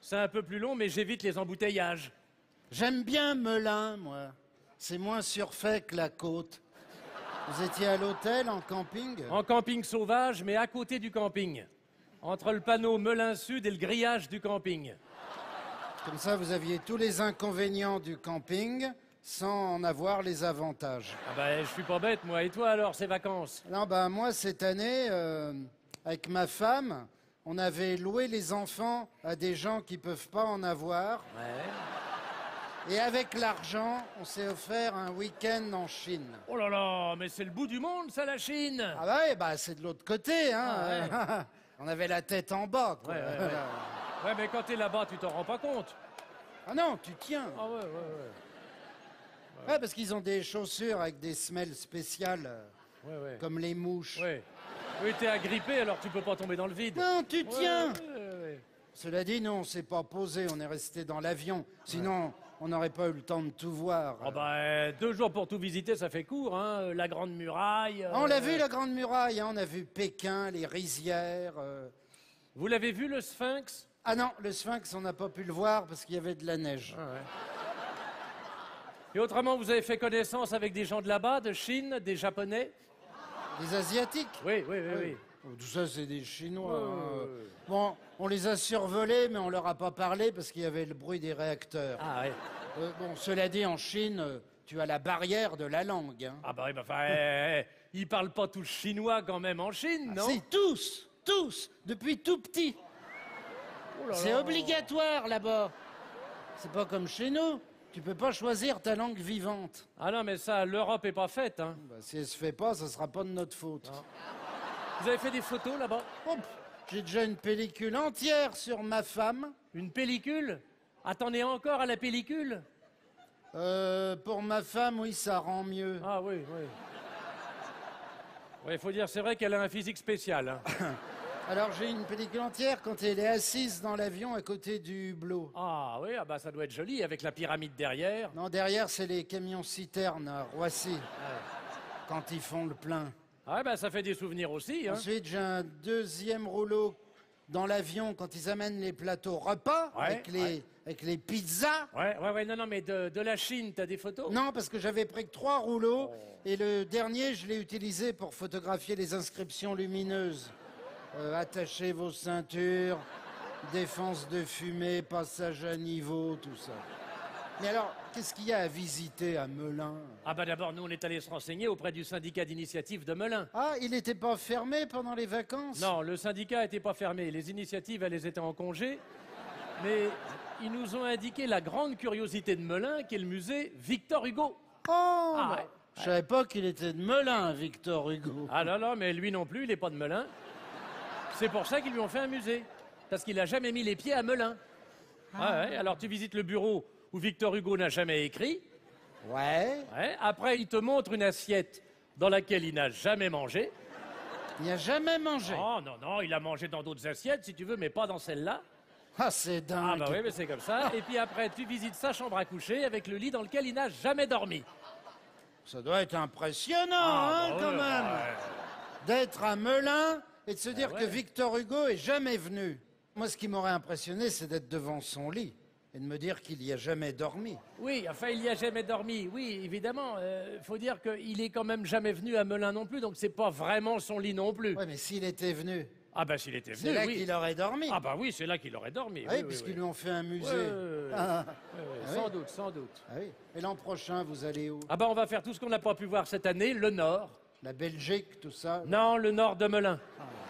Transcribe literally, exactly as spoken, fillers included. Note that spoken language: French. C'est un peu plus long, mais j'évite les embouteillages. J'aime bien Melun, moi. C'est moins surfait que la côte. Vous étiez à l'hôtel, en camping? En camping sauvage, mais à côté du camping. Entre le panneau Melun Sud et le grillage du camping. Comme ça, vous aviez tous les inconvénients du camping, sans en avoir les avantages. Ah ben, je suis pas bête, moi. Et toi, alors, ces vacances? Non, ben, moi, cette année, euh, avec ma femme, on avait loué les enfants à des gens qui peuvent pas en avoir. Ouais. Et avec l'argent, on s'est offert un week-end en Chine. Oh là là, mais c'est le bout du monde, ça, la Chine! Ah ouais, bah c'est de l'autre côté, hein. Ah ouais. On avait la tête en bas, quoi. Ouais, ouais, ouais. Ouais, mais quand t'es là-bas, tu t'en rends pas compte. Ah non, tu tiens. Ah ouais, ouais, ouais. Ouais, ouais parce qu'ils ont des chaussures avec des semelles spéciales, ouais, ouais. Comme les mouches. Ouais. Oui, t'es agrippé, alors tu peux pas tomber dans le vide. Non, tu tiens. Ouais, ouais, ouais, ouais. Cela dit, non, on s'est pas posé, on est resté dans l'avion. Sinon, ouais. On n'aurait pas eu le temps de tout voir. Oh bah, deux jours pour tout visiter, ça fait court, hein. La Grande Muraille... Euh... On l'a vu, la Grande Muraille, hein. On a vu Pékin, les rizières... Euh... Vous l'avez vu, le Sphinx? Ah non, le Sphinx, on n'a pas pu le voir parce qu'il y avait de la neige. Ah ouais. Et autrement, vous avez fait connaissance avec des gens de là-bas, de Chine, des Japonais? Des Asiatiques? Oui, oui, oui, oui. oui. Tout ça, c'est des Chinois. Oui, hein. oui, oui. Bon, on les a survolés, mais on leur a pas parlé parce qu'il y avait le bruit des réacteurs. Ah, oui. Euh, bon, cela dit, en Chine, tu as la barrière de la langue. Hein. Ah, bah oui, bah, enfin, euh, ils parlent pas tous chinois quand même en Chine, non? Ah, si, tous, tous, depuis tout petit. Oh c'est obligatoire là-bas. C'est pas comme chez nous. Tu peux pas choisir ta langue vivante. Ah non, mais ça, l'Europe est pas faite, hein. Bah, si elle se fait pas, ça sera pas de notre faute. Non. Vous avez fait des photos, là-bas? Oh, j'ai déjà une pellicule entière sur ma femme. Une pellicule? Attendez encore à la pellicule? Euh, pour ma femme, oui, ça rend mieux. Ah oui, oui. Oui, il faut dire, c'est vrai qu'elle a un physique spécial, hein. Alors, j'ai une pellicule entière quand elle est assise dans l'avion à côté du hublot. Ah oui, ah bah, ça doit être joli, avec la pyramide derrière. Non, derrière, c'est les camions-citernes à Roissy, ah. Quand ils font le plein. Ah bah, ça fait des souvenirs aussi, hein. Ensuite, j'ai un deuxième rouleau dans l'avion quand ils amènent les plateaux repas, ouais, avec, les, ouais. avec les pizzas. Ouais, ouais, ouais, non, non, mais de, de la Chine, t'as des photos? Non, parce que j'avais pris que trois rouleaux, oh. Et le dernier, je l'ai utilisé pour photographier les inscriptions lumineuses. Euh, attachez vos ceintures, défense de fumée, passage à niveau, tout ça. Mais alors, qu'est-ce qu'il y a à visiter à Melun? Ah bah d'abord, nous, on est allé se renseigner auprès du syndicat d'initiative de Melun. Ah, il n'était pas fermé pendant les vacances? Non, le syndicat n'était pas fermé. Les initiatives, elles étaient en congé. Mais ils nous ont indiqué la grande curiosité de Melun, qui est le musée Victor Hugo. Oh ah, bah, ouais. Je savais pas qu'il était de Melun, Victor Hugo. Ah là là, mais lui non plus, il n'est pas de Melun. C'est pour ça qu'ils lui ont fait un musée, parce qu'il n'a jamais mis les pieds à Melun. Ah. Ouais, alors tu visites le bureau où Victor Hugo n'a jamais écrit. Ouais. ouais. Après, il te montre une assiette dans laquelle il n'a jamais mangé. Il n'a jamais mangé? Oh non, non, il a mangé dans d'autres assiettes, si tu veux, mais pas dans celle-là. Ah, c'est dingue. Ah bah oui, mais c'est comme ça. Et puis après, tu visites sa chambre à coucher avec le lit dans lequel il n'a jamais dormi. Ça doit être impressionnant, ah, hein, bah, quand ouais, même. Ouais. D'être à Melun... Et de se dire ah ouais. que Victor Hugo est jamais venu. Moi, ce qui m'aurait impressionné, c'est d'être devant son lit et de me dire qu'il n'y a jamais dormi. Oui, enfin, il n'y a jamais dormi, oui, évidemment. Il euh, faut dire qu'il n'est quand même jamais venu à Melun non plus, donc c'est pas vraiment son lit non plus. Oui, mais s'il était venu... Ah ben, s'il était venu, c'est là oui. qu'il aurait dormi. Ah ben oui, c'est là qu'il aurait dormi. Ah oui, oui puisqu'ils oui. lui ont fait un musée. Oui, oui, ah. oui, oui. Ah, sans oui. doute, sans doute. Ah, oui. Et l'an prochain, vous allez où? Ah ben, on va faire tout ce qu'on n'a pas pu voir cette année, le Nord. La Belgique, tout ça? Non, le nord de Melun. Ah.